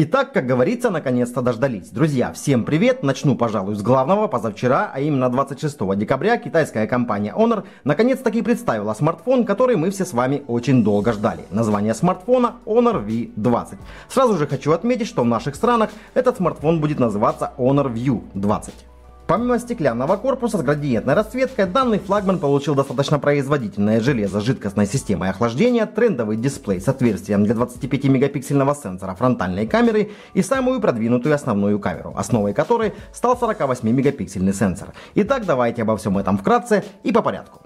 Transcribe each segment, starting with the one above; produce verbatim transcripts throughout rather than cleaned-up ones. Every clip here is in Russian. Итак, как говорится, наконец-то дождались. Друзья, всем привет! Начну, пожалуй, с главного. Позавчера, а именно двадцать шестого декабря, китайская компания Honor наконец-таки представила смартфон, который мы все с вами очень долго ждали. Название смартфона Honor ви двадцать. Сразу же хочу отметить, что в наших странах этот смартфон будет называться Honor View двадцать. Помимо стеклянного корпуса с градиентной расцветкой, данный флагман получил достаточно производительное железо с жидкостной системой охлаждения, трендовый дисплей с отверстием для двадцатипятимегапиксельного сенсора фронтальной камеры и самую продвинутую основную камеру, основой которой стал сорокавосьмимегапиксельный сенсор. Итак, давайте обо всем этом вкратце и по порядку.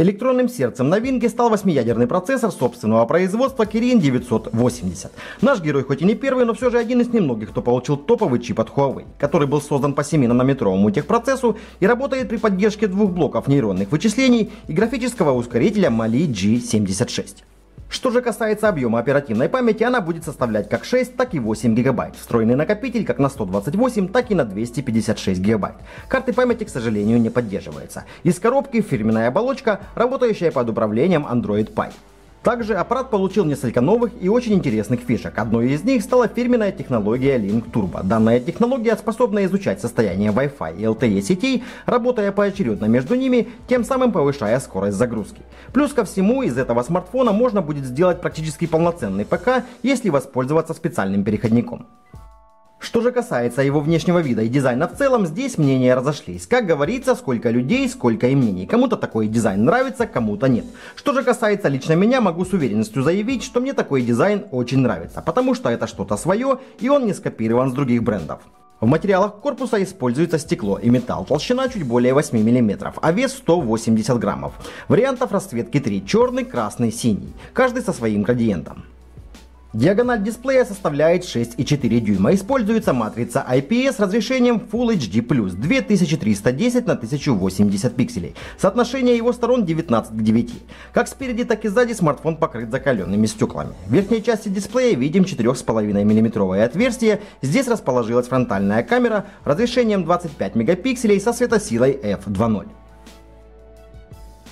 Электронным сердцем новинки стал восьмиядерный процессор собственного производства Kirin девятьсот восемьдесят. Наш герой хоть и не первый, но все же один из немногих, кто получил топовый чип от Huawei, который был создан по семинанометровому техпроцессу и работает при поддержке двух блоков нейронных вычислений и графического ускорителя Мали джи семьдесят шесть. Что же касается объема оперативной памяти, она будет составлять как шесть, так и восемь гигабайт. Встроенный накопитель как на сто двадцать восемь, так и на двести пятьдесят шесть гигабайт. Карты памяти, к сожалению, не поддерживаются. Из коробки фирменная оболочка, работающая под управлением Андроид Пай. Также аппарат получил несколько новых и очень интересных фишек. Одной из них стала фирменная технология Link Turbo. Данная технология способна изучать состояние Wi-Fi и эл ти и сетей, работая поочередно между ними, тем самым повышая скорость загрузки. Плюс ко всему, из этого смартфона можно будет сделать практически полноценный ПК, если воспользоваться специальным переходником. Что же касается его внешнего вида и дизайна в целом, здесь мнения разошлись. Как говорится, сколько людей, сколько и мнений. Кому-то такой дизайн нравится, кому-то нет. Что же касается лично меня, могу с уверенностью заявить, что мне такой дизайн очень нравится, потому что это что-то свое, и он не скопирован с других брендов. В материалах корпуса используется стекло и металл, толщина чуть более восьми миллиметров, а вес сто восемьдесят граммов. Вариантов расцветки три: черный, красный, синий, каждый со своим градиентом. Диагональ дисплея составляет шесть и четыре дюйма. Используется матрица ай пи эс с разрешением Full эйч ди плюс две тысячи триста десять на тысячу восемьдесят пикселей. Соотношение его сторон девятнадцать к девяти. Как спереди, так и сзади смартфон покрыт закаленными стеклами. В верхней части дисплея видим четырёх с половиной миллиметровое отверстие. Здесь расположилась фронтальная камера разрешением двадцать пять мегапикселей со светосилой эф два ноль.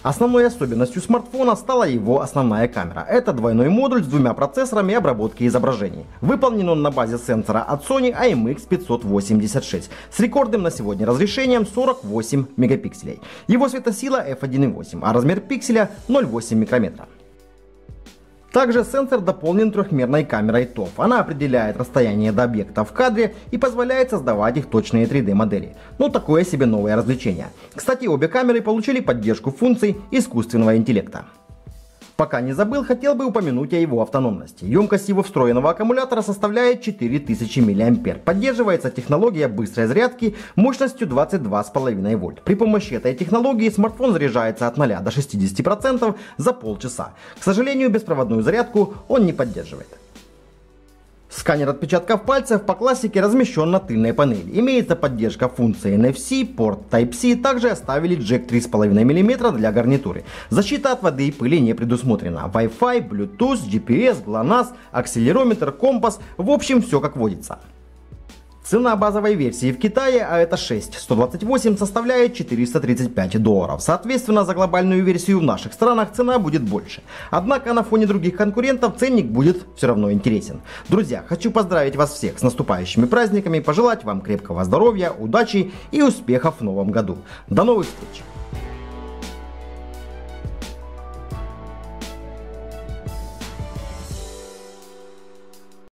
Основной особенностью смартфона стала его основная камера. Это двойной модуль с двумя процессорами обработки изображений. Выполнен он на базе сенсора от Sony ай эм икс пятьсот восемьдесят шесть с рекордным на сегодня разрешением сорок восемь мегапикселей. Его светосила эф один и восемь, а размер пикселя ноль целых восемь микрометра. Также сенсор дополнен трехмерной камерой тоф. Она определяет расстояние до объекта в кадре и позволяет создавать их точные три дэ модели. Ну, такое себе новое развлечение. Кстати, обе камеры получили поддержку функций искусственного интеллекта. Пока не забыл, хотел бы упомянуть о его автономности. Емкость его встроенного аккумулятора составляет четыре тысячи миллиампер. Поддерживается технология быстрой зарядки мощностью двадцать два и пять десятых вольт. При помощи этой технологии смартфон заряжается от ноля до шестидесяти процентов за полчаса. К сожалению, беспроводную зарядку он не поддерживает. Сканер отпечатков пальцев по классике размещен на тыльной панели. Имеется поддержка функции эн эф си, порт тайп си, также оставили джек три и пять миллиметра для гарнитуры. Защита от воды и пыли не предусмотрена. Wi-Fi, Bluetooth, джи пи эс, глонасс, акселерометр, компас, в общем, все как водится. Цена базовой версии в Китае, а это шесть сто двадцать восемь, составляет четыреста тридцать пять долларов. Соответственно, за глобальную версию в наших странах цена будет больше. Однако на фоне других конкурентов ценник будет все равно интересен. Друзья, хочу поздравить вас всех с наступающими праздниками, пожелать вам крепкого здоровья, удачи и успехов в новом году. До новых встреч!